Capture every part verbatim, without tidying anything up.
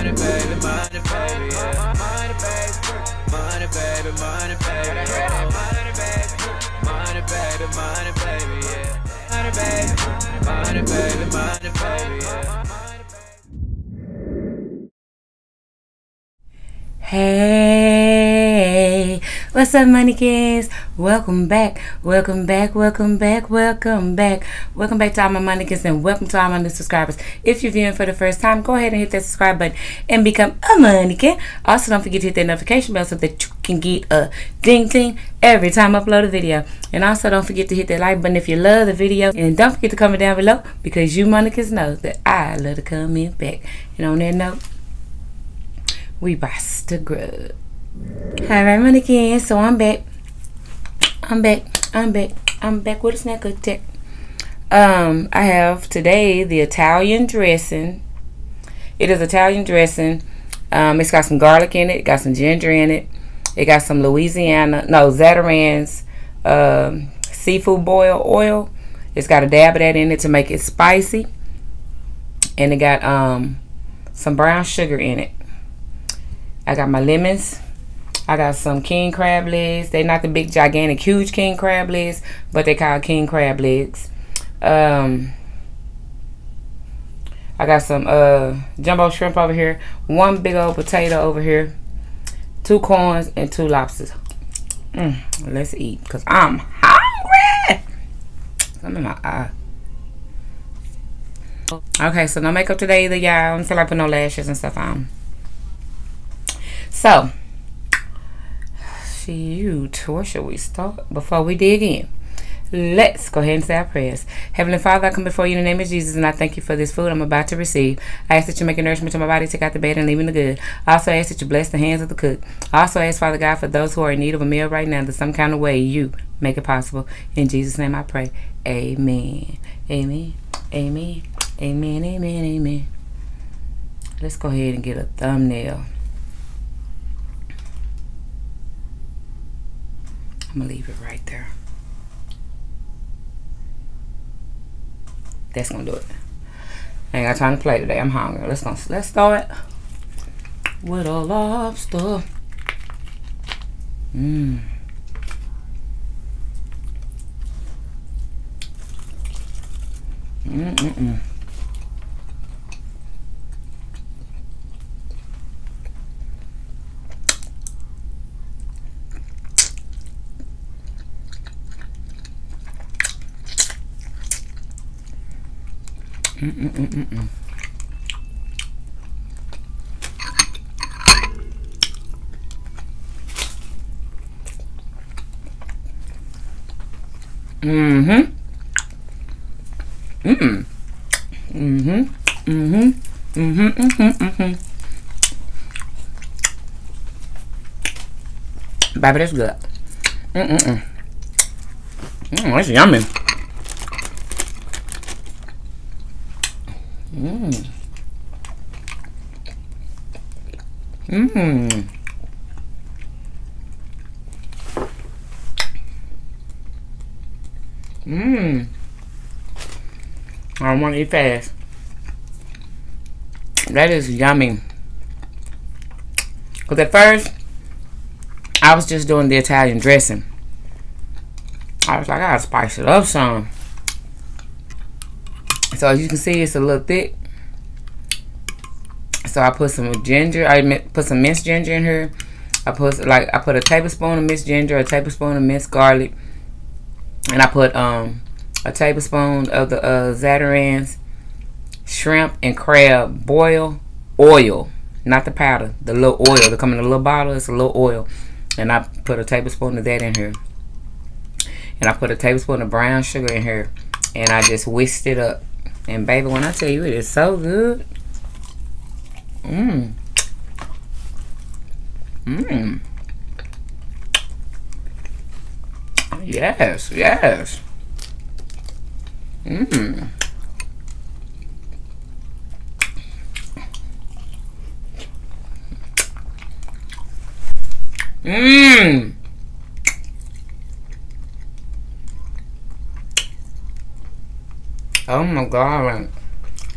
money, baby, money, baby, yeah. Money, baby, money, baby, money, baby, yeah. Money, baby, money, baby, money, baby, yeah. Money, baby, money, baby, money, baby, yeah. Hey, what's up, money kids? Welcome back, welcome back, welcome back, welcome back. Welcome back to all my monikins and welcome to all my new subscribers. If you're viewing for the first time, go ahead and hit that subscribe button and become a monikin. Also, don't forget to hit that notification bell so that you can get a ding ding every time I upload a video. And also, don't forget to hit that like button if you love the video. And don't forget to comment down below because you monikins know that I love to comment back. And on that note, we boss the grub. Alright, monikins, so I'm back. I'm back, I'm back, I'm back with a snack attack. Um, I have today the Italian dressing. It is Italian dressing. Um, it's got some garlic in it, got some ginger in it. It got some Louisiana, no, Zatarain's um, seafood boil oil. It's got a dab of that in it to make it spicy. And it got um, some brown sugar in it. I got my lemons. I got some king crab legs. They're not the big, gigantic, huge king crab legs, but they call king crab legs. Um, I got some uh, jumbo shrimp over here, one big old potato over here, two corns, and two lobsters. Mm, let's eat, because I'm hungry. I'm in my eye. Okay, so no makeup today either, y'all, until I put no lashes and stuff on. So, shoot, where should we start? Before we dig in, let's go ahead and say our prayers. Heavenly Father, I come before you in the name of Jesus, and I thank you for this food I'm about to receive. I ask that you make a nourishment to my body, take out the bad, and leave me the good. I also ask that you bless the hands of the cook. I also ask, Father God, for those who are in need of a meal right now, that some kind of way you make it possible. In Jesus' name I pray. Amen. Amen. Amen. Amen. Amen. Amen. Let's go ahead and get a thumbnail. I'm gonna leave it right there. That's gonna do it. I ain't got time to play today. I'm hungry. Let's go. Let's start with a lobster. Mmm. Mmm. -mm -mm. Mm mm mm mm mm. Mhm. Mhm. Mhm. Mhm. Mhm. Mhm. Mhm. Baby, that's good. Mm mm mm. Mm, that's yummy. Mmm. Mmm. Mmm. I want to eat fast. That is yummy. Because at first, I was just doing the Italian dressing. I was like, I gotta spice it up some. So as you can see, it's a little thick. So I put some ginger. I put some minced ginger in here. I put like I put a tablespoon of minced ginger, a tablespoon of minced garlic, and I put um a tablespoon of the uh, Zatarain's shrimp and crab boil oil, not the powder, the little oil. They come in a little bottle. It's a little oil, and I put a tablespoon of that in here, and I put a tablespoon of brown sugar in here, and I just whisked it up. And baby, when I tell you it is so good. Mmm. Mmm. Yes, yes. Mmm. Mmm. Oh my God.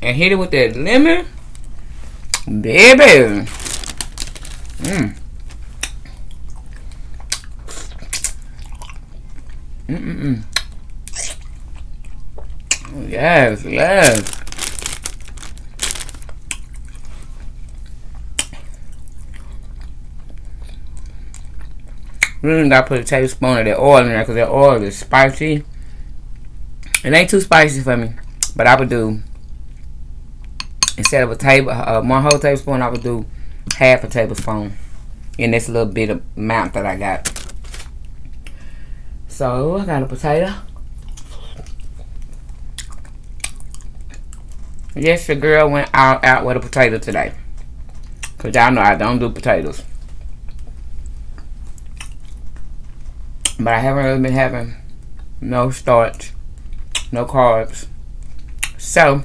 And hit it with that lemon. Baby. Mm. Mm-mm-mm. Yes, yes. Really gotta put a tablespoon of that oil in there because that oil is spicy. It ain't too spicy for me, but I would do, instead of a table, uh, one whole tablespoon, I would do half a tablespoon in this little bit of amount that I got. So I got a potato. Yes, your girl went out, out with a potato today, because y'all know I don't do potatoes. But I haven't really been having no starch, no carbs. So,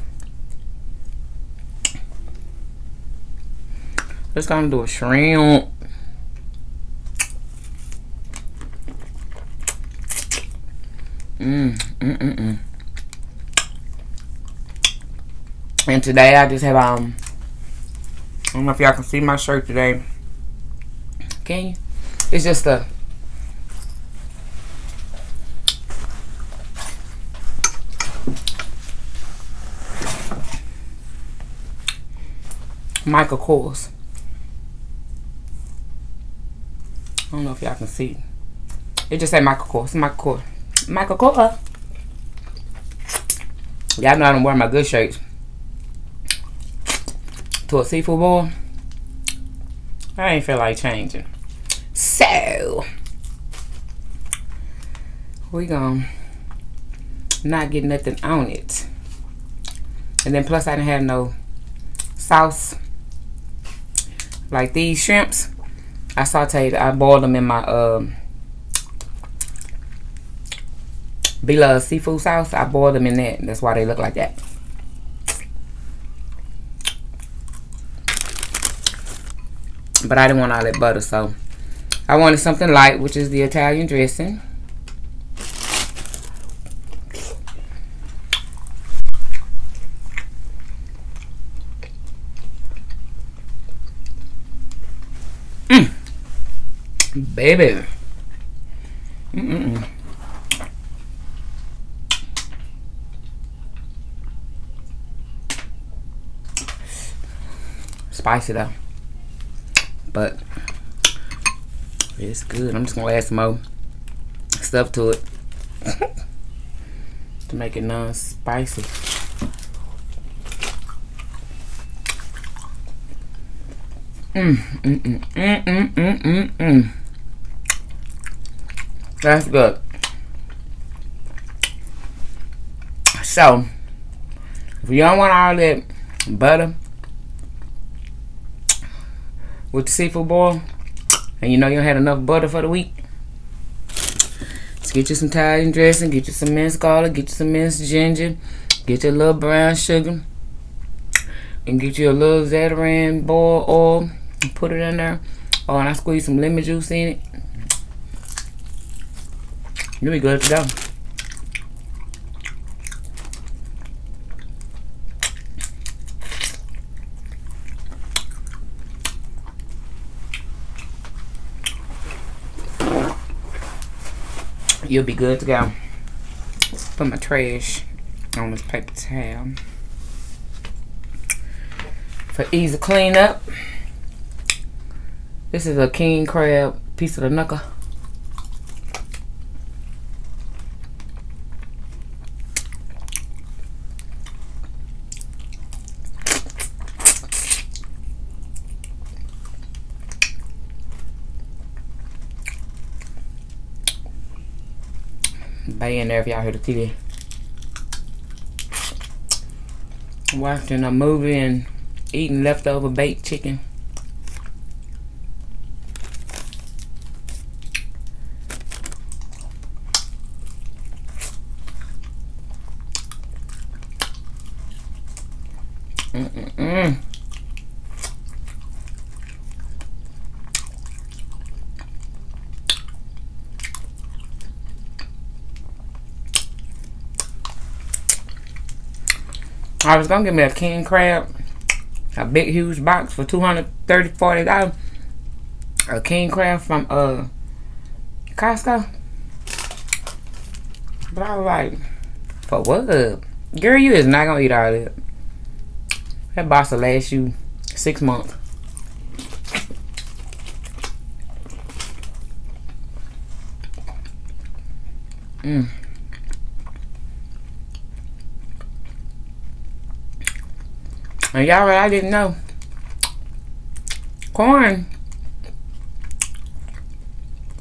just gonna do a shrimp. Mmm, mm, mm, mm. And today I just have, um, I don't know if y'all can see my shirt today. Can you? It's just a, Michael Kors. I don't know if y'all can see. It just say Michael Kors. Michael Kors. Michael Kors. Y'all know I don't wear my good shirts to a seafood bowl. I ain't feel like changing. So we gonna not get nothing on it. And then plus I didn't have no sauce. Like these shrimps, I sauteed, I boiled them in my um, B-Love seafood sauce. I boiled them in that. That's why they look like that. But I didn't want all that butter, so I wanted something light, which is the Italian dressing. Baby. Mm-mm-mm. Spicy though. But it's good. I'm just gonna add some more stuff to it to make it non-spicy. Mm mm mm mm mm mm mm mm. That's good. So, if you don't want all that butter with the seafood boil, and you know you don't have enough butter for the week, just get you some Thai dressing, get you some minced garlic, get you some minced ginger, get you a little brown sugar, and get you a little Zatarain's boil oil, and put it in there. Oh, and I squeeze some lemon juice in it. You'll be good to go. You'll be good to go. Put my trash on this paper towel for easy cleanup. This is a king crab piece of the knuckle. Bay in there if y'all hear the T V. Watching a movie and eating leftover baked chicken. Mm-mm-mm. I was gonna give me a king crab. a big huge box for two hundred thirty, forty dollars. A king crab from uh Costco. But I was like, for what? Girl, you is not gonna eat all that. That box will last you six months. Mm. And y'all, what I didn't know, corn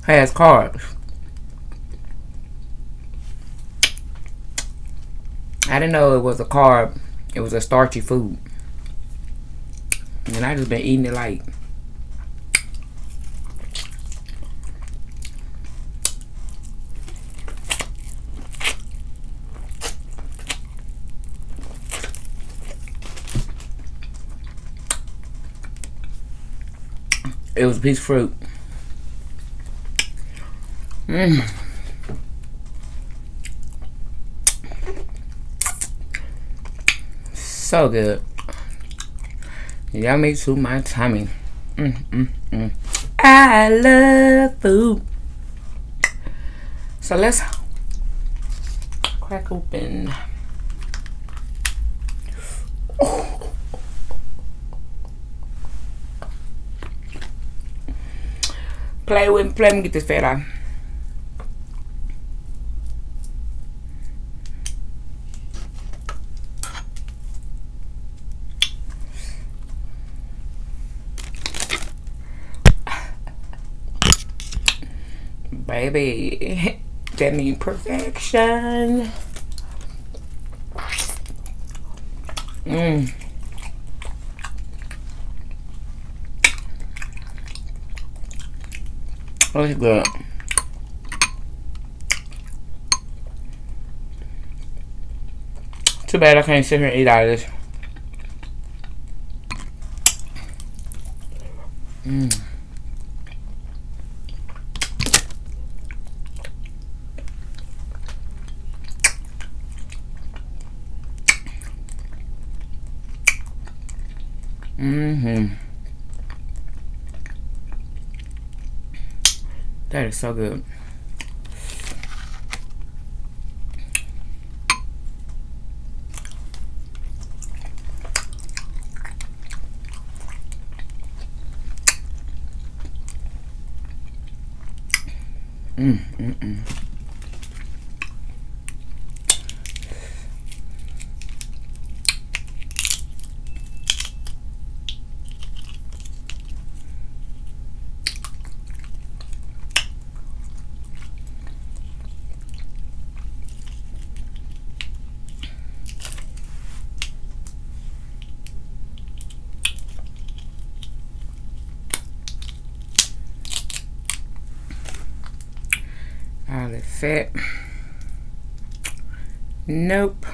has carbs. I didn't know it was a carb. It was a starchy food. And I just been eating it like it was a piece of fruit. Mm. So good. Yummy to my tummy. Mm, mm, mm. I love food. So let's crack open. Oh. Play with play and get this fat out. Baby, that means perfection. Mmm. That's good. Too bad I can't sit here and eat out of this. Mmm. Mm-hmm. That is so good. Mm, mm, mm. All the fat. Nope.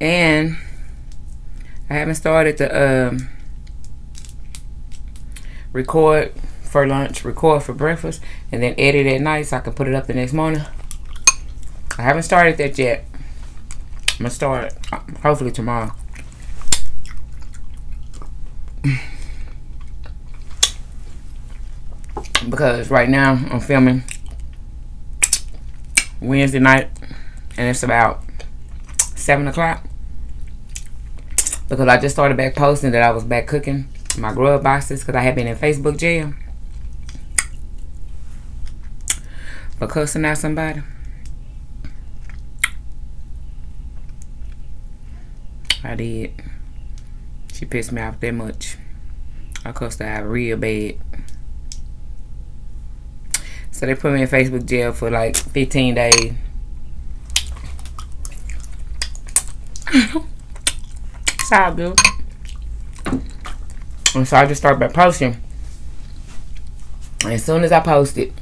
And I haven't started to um, record for lunch, record for breakfast, and then edit at night so I can put it up the next morning. I haven't started that yet. I'm gonna start hopefully tomorrow. Because right now I'm filming Wednesday night and it's about seven o'clock, because I just started back posting that I was back cooking my grub boxes, because I had been in Facebook jail for cussing out somebody. I did. She pissed me off that much. I cussed her out real bad. So they put me in Facebook jail for like fifteen days. That's how I do. And so I just started by posting. And as soon as I posted,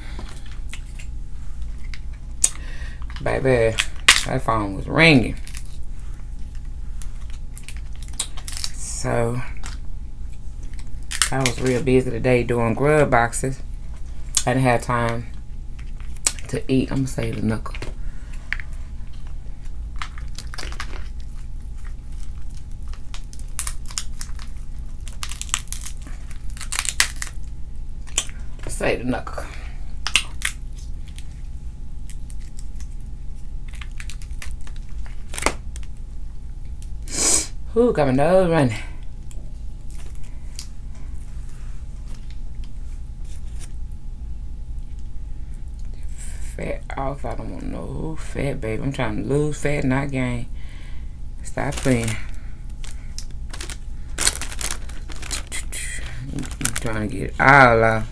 baby, that phone was ringing. So I was real busy today doing grub boxes. I didn't have time to eat. I'm gonna save the knuckle. excited nak. Ooh, got my nose running. Fat off. I don't want no fat, baby. I'm trying to lose fat, not gain. Stop playing. I'm trying to get it all out.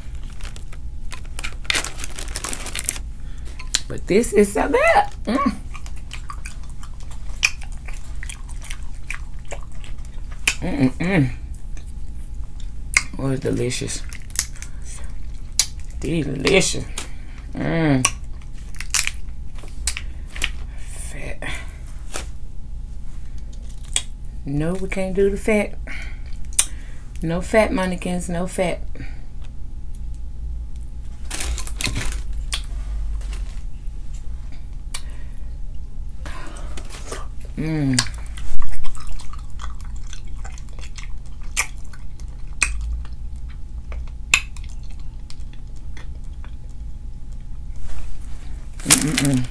But this is so good. Mm. Mm-mm-mm. Oh, it's delicious. Delicious. Mmm. Fat. No, we can't do the fat. No fat, mannequins. No fat. Mmm. Mm-mm.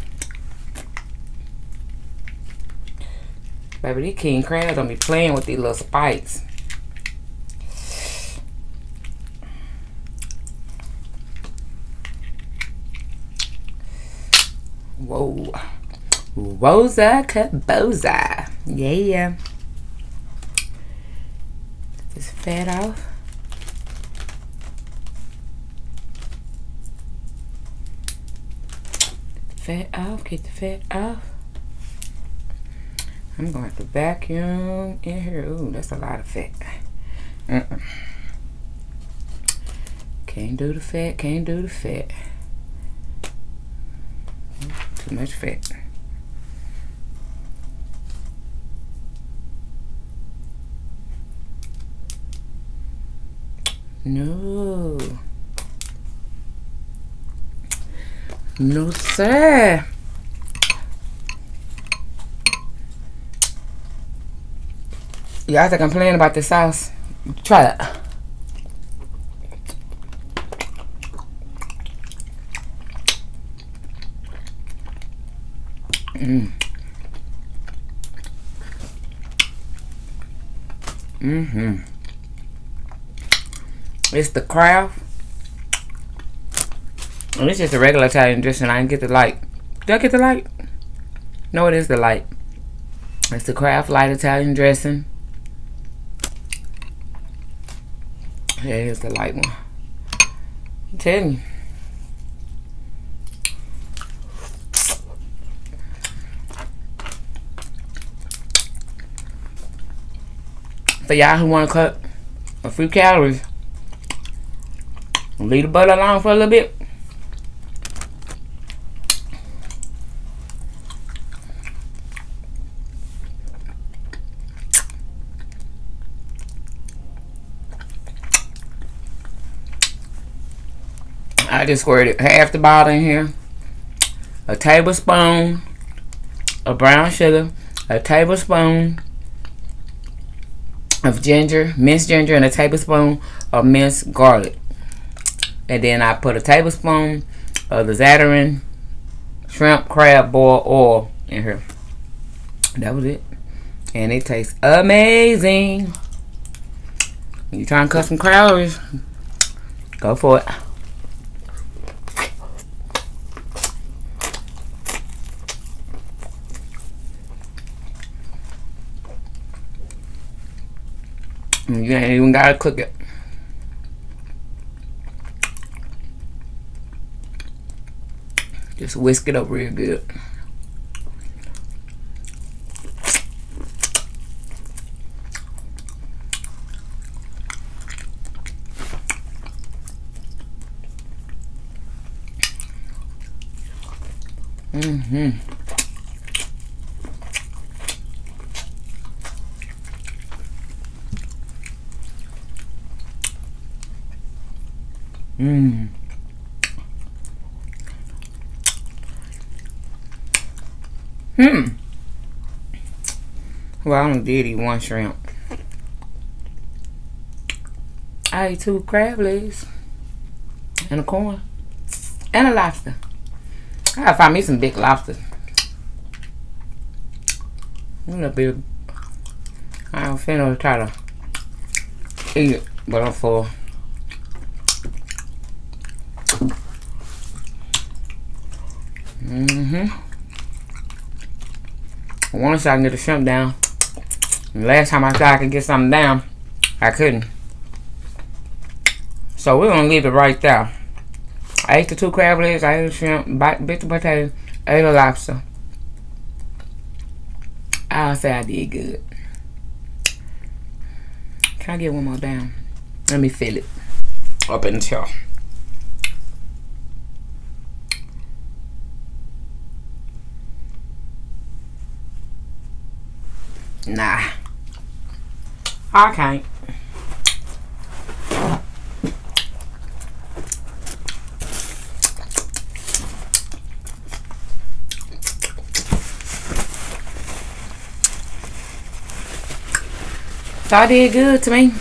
Baby, these king crabs don't be playing with these little spikes. Whoa. Rosa Caboza. Yeah. Get this fat off. Fat off, get the fat off. I'm going to have to vacuum in here. Ooh, that's a lot of fat. Mm-mm. Can't do the fat, can't do the fat. Too much fat. No. No, sir. Y'all think I'm playing about this sauce? Try that. Mmm. Mm-hmm. It's the Kraft. It's just a regular Italian dressing. I didn't get the light. Did I get the light? No, it is the light. It's the Kraft Light Italian dressing. Yeah, it is the light one. I'm telling you. For y'all who want to cut a few calories, leave the butter alone for a little bit. I just squirted half the bottle in here, a tablespoon of brown sugar, a tablespoon of ginger, minced ginger, and a tablespoon of minced garlic. And then I put a tablespoon of the Zatarain's shrimp crab boil oil in here. That was it. And it tastes amazing. When you're trying to cut some calories, go for it. You ain't even gotta cook it. Just whisk it up real good. Mm-hmm. Mmm. Hmm. Well, I only did eat one shrimp. I ate two crab legs. and a corn and a lobster. I gotta find me some big lobsters. I'm gonna be, I don't finna try to eat it, but I'm full. Mm-hmm. Once I can get the shrimp down. The last time I thought I could get something down, I couldn't. So we're gonna leave it right there. I ate the two crab legs, I ate the shrimp, bite, bit the potato, ate the lobster. I'll say I did good. Can I get one more down? Let me fill it up until. Nah. I can't. Y'all did good to me.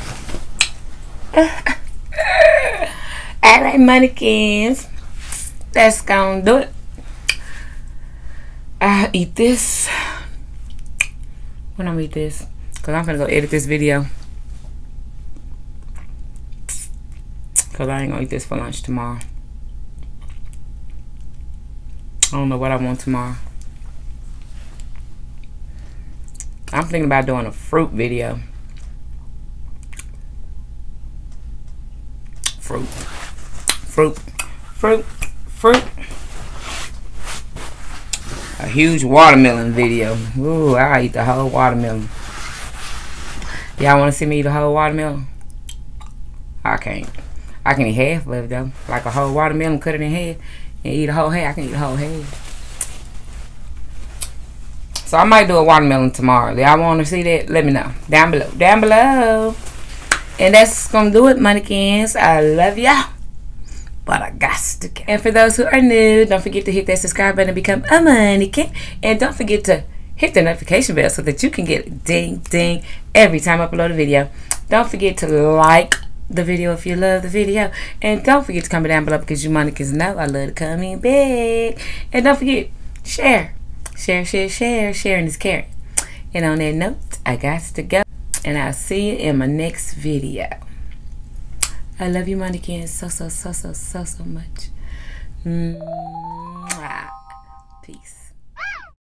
I like mannequins. That's gonna do it. I'll eat this. When I eat this, because I'm gonna go edit this video. Because I ain't gonna eat this for lunch tomorrow. I don't know what I want tomorrow. I'm thinking about doing a fruit video. Fruit, fruit, fruit, fruit. A huge watermelon video. Ooh, I'll eat the whole watermelon. Y'all want to see me eat a whole watermelon? I can't. I can eat half of it though. Like a whole watermelon, cut it in half and eat a whole half. I can eat a whole half. So I might do a watermelon tomorrow. Y'all want to see that? Let me know. Down below. Down below. And that's gonna do it, mannequins. I love y'all, but I got to go. And for those who are new, don't forget to hit that subscribe button and become a mannequin. And don't forget to hit the notification bell so that you can get ding ding every time I upload a video. Don't forget to like the video if you love the video. And don't forget to comment down below because you mannequins know I love to comment back. And don't forget, share. Share, share, share. Sharing is caring. And on that note, I got to go. And I'll see you in my next video. I love you, mannequins, so, so, so, so, so, so much. Mwah. Peace.